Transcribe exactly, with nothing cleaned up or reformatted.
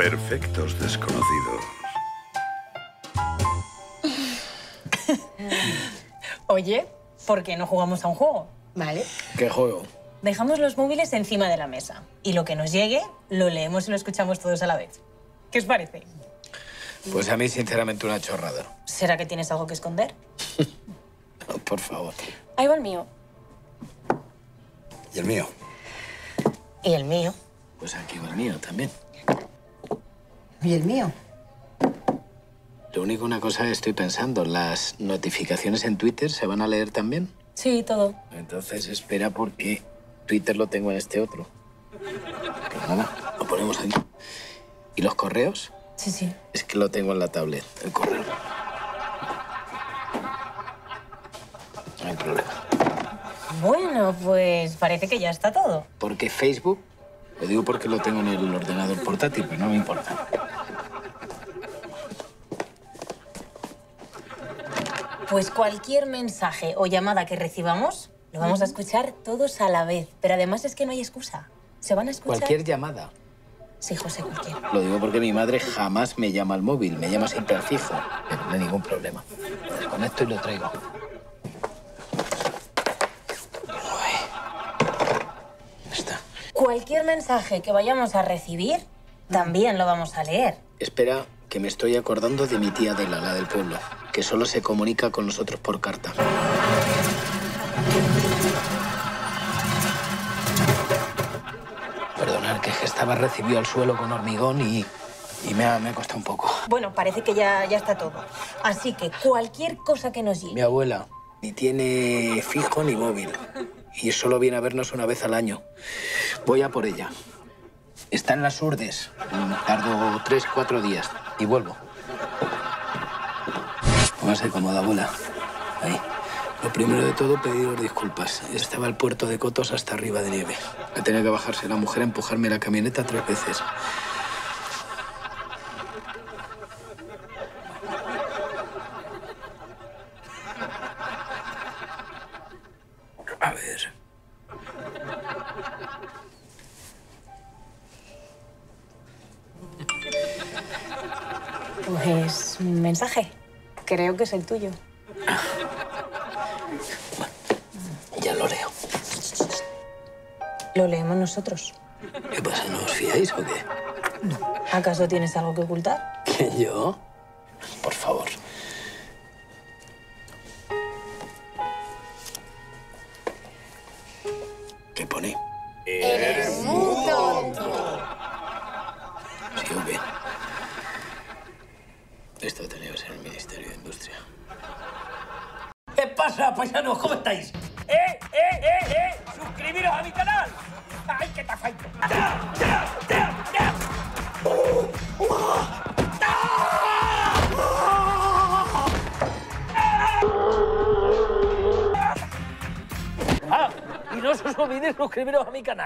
Perfectos Desconocidos. Oye, ¿por qué no jugamos a un juego? Vale. ¿Qué juego? Dejamos los móviles encima de la mesa y lo que nos llegue lo leemos y lo escuchamos todos a la vez. ¿Qué os parece? Pues a mí, sinceramente, una chorrada. ¿Será que tienes algo que esconder? No, por favor. Ahí va el mío. ¿Y el mío? ¿Y el mío? Pues aquí va el mío también. ¿Y el mío? Lo único, una cosa estoy pensando, ¿las notificaciones en Twitter se van a leer también? Sí, todo. Entonces espera porque Twitter lo tengo en este otro. Pues nada, lo ponemos aquí. ¿Y los correos? Sí, sí. Es que lo tengo en la tablet, el correo. No hay problema. Bueno, pues parece que ya está todo. Porque Facebook, lo digo porque lo tengo en el ordenador portátil, pero no me importa. Pues cualquier mensaje o llamada que recibamos lo vamos a escuchar todos a la vez. Pero además es que no hay excusa. Se van a escuchar... ¿Cualquier llamada? Sí, José, cualquier. Lo digo porque mi madre jamás me llama al móvil. Me llama siempre al fijo. Pero no hay ningún problema. Lo desconecto y lo traigo. Uy. Está. Cualquier mensaje que vayamos a recibir también lo vamos a leer. Espera, que me estoy acordando de mi tía Adela, la del pueblo, que solo se comunica con nosotros por carta. Perdonad, que estaba recibido al suelo con hormigón y, y me, ha, me ha costado un poco. Bueno, parece que ya, ya está todo. Así que cualquier cosa que nos llegue... Mi abuela ni tiene fijo ni móvil y solo viene a vernos una vez al año. Voy a por ella. Está en las Urdes. Tardo tres, cuatro días y vuelvo. Más cómoda, abuela. Ahí. Lo primero de todo, pediros disculpas. Estaba el puerto de Cotos hasta arriba de nieve. Me tenía que bajarse la mujer a empujarme la camioneta tres veces. A ver. Pues un mensaje. Creo que es el tuyo. Ah. Bueno, ya lo leo. Lo leemos nosotros. ¿Qué pasa? ¿No os fiáis o qué? No. ¿Acaso tienes algo que ocultar? ¿Quién, yo? Por favor. ¿Qué pone? ¡Eres muy tonto! Sí, hombre. Esto tenía que ser el Ministerio de Industria. ¿Qué pasa, paisanos? ¿Cómo estáis? ¡Eh, eh, eh, eh! ¡Suscribiros a mi canal! ¡Ay, qué te afeito! ¡Ah! Y no os olvidéis suscribiros a mi canal.